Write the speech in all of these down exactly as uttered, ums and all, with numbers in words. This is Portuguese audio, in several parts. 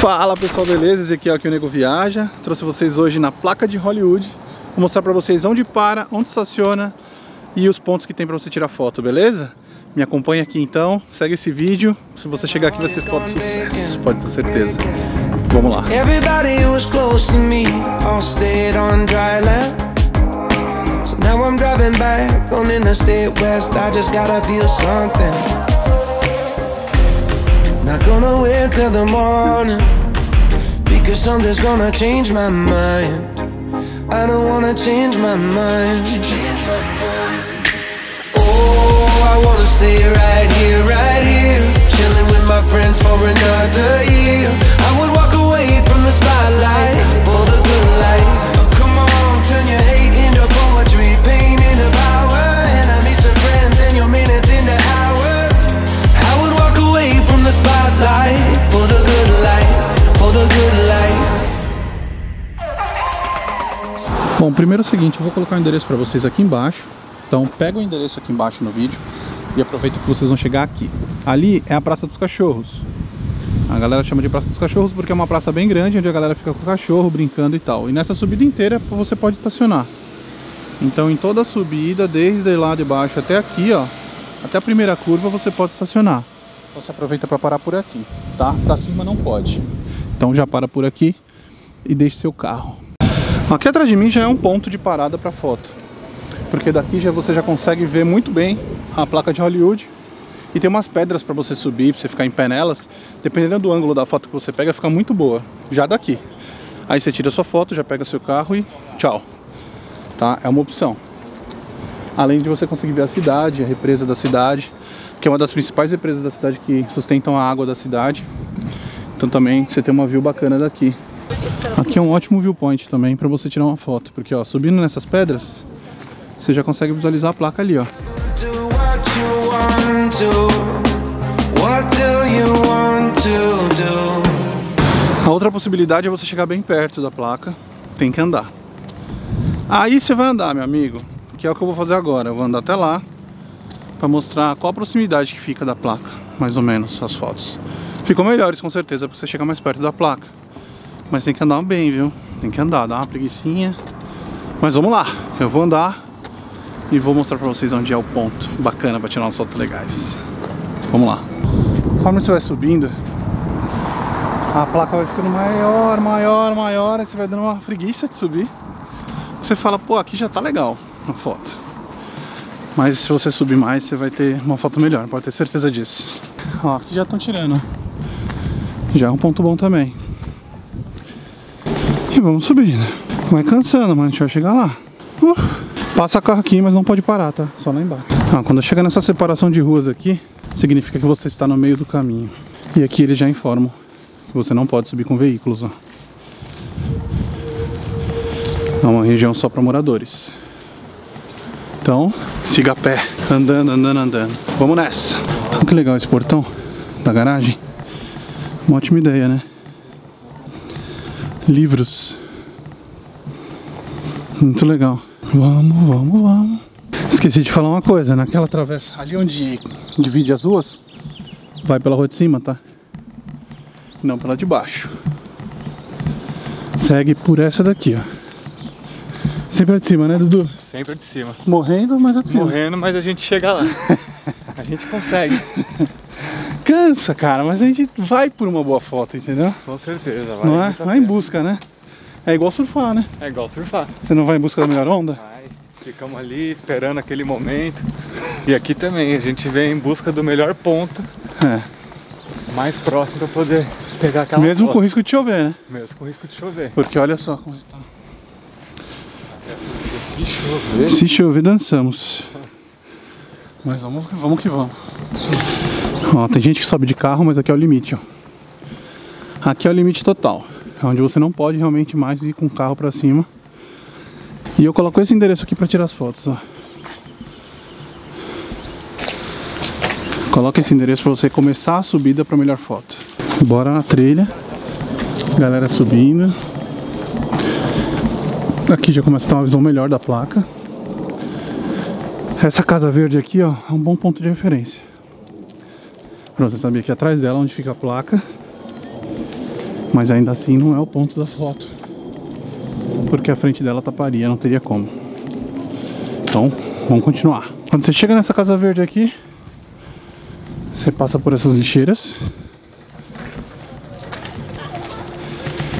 Fala pessoal, beleza? Esse aqui é o Nego Viaja. Trouxe vocês hoje na placa de Hollywood. Vou mostrar pra vocês onde para, onde estaciona e os pontos que tem pra você tirar foto, beleza? Me acompanha aqui então, segue esse vídeo. Se você chegar aqui vai ser foto de sucesso, pode ter certeza. Vamos lá. Not gonna wait till the morning, because something's gonna change my mind. I don't wanna change my mind. Oh, I wanna stay right here, right here, chilling with my friends for another year. I would walk away from the spotlight for the good life. Oh, come on, turn your hate into poetry, pain into power. Enemies to friends and your minutes into hours. I would walk away from the spotlight. Life, for the good life, for the good life. Bom, primeiro é o seguinte, eu vou colocar o endereço para vocês aqui embaixo. Então pega o endereço aqui embaixo no vídeo e aproveita que vocês vão chegar aqui. Ali é a Praça dos Cachorros. A galera chama de Praça dos Cachorros porque é uma praça bem grande, onde a galera fica com o cachorro brincando e tal. E nessa subida inteira você pode estacionar. Então em toda a subida, desde lá de baixo até aqui, ó, até a primeira curva você pode estacionar. Então você aproveita para parar por aqui, tá? Para cima não pode. Então já para por aqui e deixa seu carro. Aqui atrás de mim já é um ponto de parada para foto, porque daqui já você já consegue ver muito bem a placa de Hollywood. E tem umas pedras para você subir, para você ficar em pé nelas. Dependendo do ângulo da foto que você pega, fica muito boa. Já daqui. Aí você tira sua foto, já pega seu carro e tchau. Tá? É uma opção. Além de você conseguir ver a cidade, a represa da cidade, que é uma das principais represas da cidade, que sustentam a água da cidade. Então também você tem uma view bacana daqui. Aqui é um ótimo viewpoint também para você tirar uma foto, porque ó, subindo nessas pedras você já consegue visualizar a placa ali, ó. A outra possibilidade é você chegar bem perto da placa. Tem que andar. Aí você vai andar, meu amigo, que é o que eu vou fazer agora. Eu vou andar até lá para mostrar qual a proximidade que fica da placa, mais ou menos, as fotos. Ficam melhores, com certeza, porque você chega mais perto da placa. Mas tem que andar bem, viu? Tem que andar, dá uma preguicinha. Mas vamos lá, eu vou andar e vou mostrar pra vocês onde é o ponto bacana pra tirar umas fotos legais. Vamos lá. Conforme você vai subindo, a placa vai ficando maior, maior, maior. Aí você vai dando uma preguiça de subir. Você fala, pô, aqui já tá legal a foto. Mas se você subir mais, você vai ter uma foto melhor, pode ter certeza disso. Ó, aqui já estão tirando. Já é um ponto bom também. E vamos subindo. Vai cansando, mas a gente vai chegar lá. Uh, passa carro aqui, mas não pode parar, tá? Só lá embaixo. Ah, quando chega nessa separação de ruas aqui, significa que você está no meio do caminho. E aqui eles já informam que você não pode subir com veículos, ó. É uma região só para moradores. Então, siga a pé, andando, andando, andando. Vamos nessa. Olha que legal esse portão da garagem. Uma ótima ideia, né? Livros. Muito legal. Vamos, vamos, vamos. Esqueci de falar uma coisa, naquela travessa ali onde divide as ruas, vai pela rua de cima, tá? Não pela de baixo. Segue por essa daqui, ó. Sempre é de cima, né, Dudu? Sempre é de cima. Morrendo, mas é de cima. Morrendo, mas a gente chega lá. A gente consegue. Cansa, cara, mas a gente vai por uma boa foto, entendeu? Com certeza, vai. Não é? Vai em busca, né? É igual surfar, né? É igual surfar. Você não vai em busca da melhor onda? Vai. Ficamos ali esperando aquele momento. E aqui também, a gente vem em busca do melhor ponto. É. Mais próximo pra poder pegar aquela foto. Mesmo com o risco de chover, né? Mesmo com o risco de chover. Porque olha só como está. Se chover, Se chover dançamos. Mas vamos, vamos que vamos. Ó, tem gente que sobe de carro, mas aqui é o limite, ó. Aqui é o limite total, onde você não pode realmente mais ir com o carro pra cima. E eu coloco esse endereço aqui pra tirar as fotos, ó. Coloca esse endereço pra você começar a subida pra melhor foto. Bora na trilha. Galera subindo. Aqui já começa a ter uma visão melhor da placa. Essa casa verde aqui, ó, é um bom ponto de referência. Pra você saber que atrás dela, onde fica a placa, Mas ainda assim não é o ponto da foto, porque a frente dela taparia, não teria como. Então, vamos continuar. Quando você chega nessa casa verde aqui, você passa por essas lixeiras.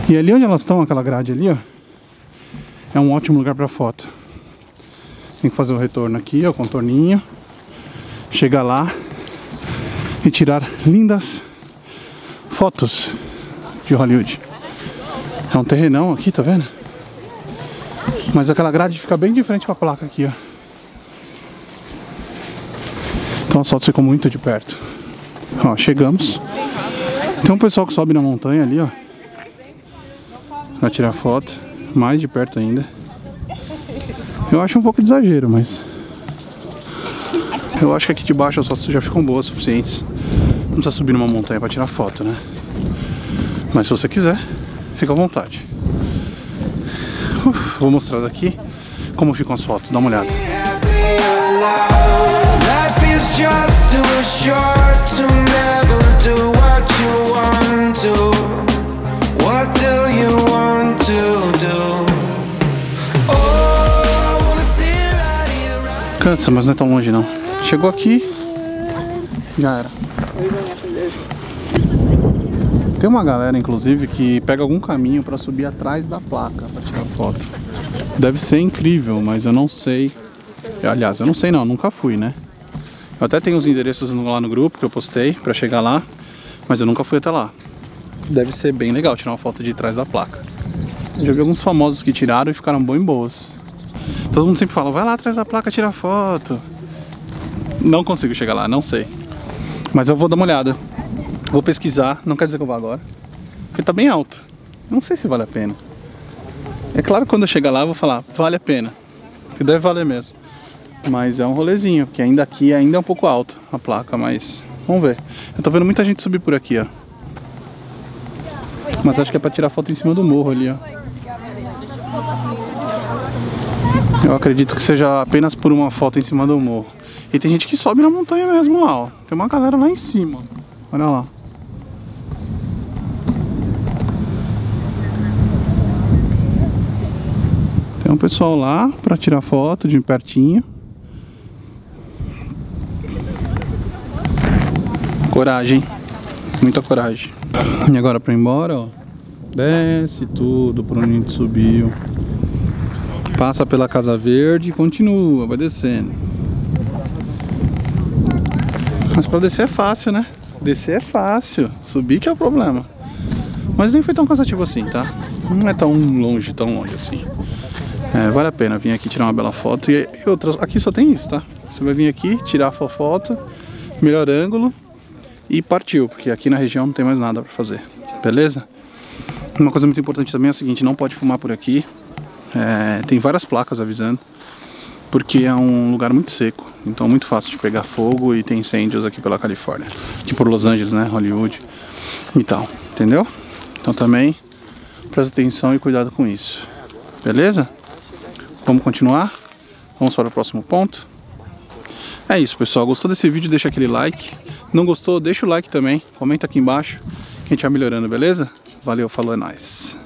E ali onde elas estão, aquela grade ali, ó, é um ótimo lugar para foto. Tem que fazer o retorno aqui, ó, contorninho, chegar lá e tirar lindas fotos de Hollywood. É um terrenão aqui, tá vendo? Mas aquela grade fica bem de frente pra placa aqui, ó. Então as fotos ficam muito de perto. Ó, chegamos. Tem um pessoal que sobe na montanha ali, ó, pra tirar foto, mais de perto ainda. Eu acho um pouco de exagero, mas eu acho que aqui de baixo as fotos já ficam boas o suficiente. Não precisa subir numa montanha pra tirar foto, né? Mas se você quiser, fica à vontade. Uf, vou mostrar daqui como ficam as fotos, dá uma olhada. Cansa, mas não é tão longe não. Chegou aqui, já era. Tem uma galera, inclusive, que pega algum caminho pra subir atrás da placa pra tirar foto. Deve ser incrível, mas eu não sei. Aliás, eu não sei não, nunca fui, né? Eu até tenho os endereços lá no grupo que eu postei pra chegar lá, mas eu nunca fui até lá. Deve ser bem legal tirar uma foto de trás da placa. Eu já vi alguns famosos que tiraram e ficaram bem boas. Todo mundo sempre fala, vai lá atrás da placa tirar foto. Não consigo chegar lá, não sei. Mas eu vou dar uma olhada. Vou pesquisar, não quer dizer que eu vá agora, porque tá bem alto. Não sei se vale a pena. É claro que quando eu chegar lá eu vou falar, vale a pena, que deve valer mesmo. Mas é um rolezinho, porque ainda aqui ainda é um pouco alto a placa, mas vamos ver. Eu tô vendo muita gente subir por aqui, ó. Mas acho que é pra tirar foto em cima do morro ali, ó. Eu acredito que seja apenas por uma foto em cima do morro. E tem gente que sobe na montanha mesmo lá, ó. Tem uma galera lá em cima, olha lá. Tem um pessoal lá pra tirar foto de pertinho. Coragem, muita coragem. E agora pra ir embora, ó, desce tudo por onde a gente subiu, passa pela Casa Verde e continua, vai descendo. Mas pra descer é fácil, né? Descer é fácil, subir que é o problema. Mas nem foi tão cansativo assim, tá? Não é tão longe, tão longe assim. É, vale a pena vir aqui tirar uma bela foto. E outras, aqui só tem isso, tá? Você vai vir aqui, tirar a sua foto, melhor ângulo e partiu, porque aqui na região não tem mais nada pra fazer, beleza? Uma coisa muito importante também é o seguinte, não pode fumar por aqui. É, tem várias placas avisando, porque é um lugar muito seco, então é muito fácil de pegar fogo e tem incêndios aqui pela Califórnia, aqui por Los Angeles, né, Hollywood e tal, entendeu? Então também presta atenção e cuidado com isso, beleza? Vamos continuar, vamos para o próximo ponto. É isso, pessoal, gostou desse vídeo, deixa aquele like, não gostou, deixa o like também, comenta aqui embaixo, que a gente vai melhorando, beleza? Valeu, falou, é nóis!